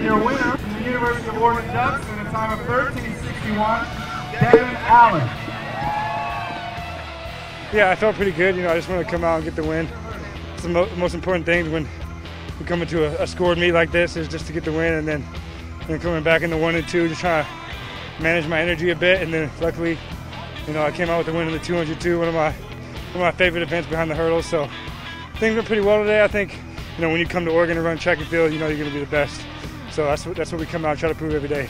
And your winner from the University of Oregon Ducks in a time of 13:61, Devon Allen. Yeah, I felt pretty good. You know, I just want to come out and get the win. It's the most important thing when we come into a scored meet like this, is just to get the win, and then coming back into 1 and 2, just trying to manage my energy a bit. And then luckily, you know, I came out with the win in the 202, one of my favorite events behind the hurdles. So things went pretty well today. I think, you know, when you come to Oregon and run track and field, you know you're going to be the best. So that's what we come out and try to prove every day.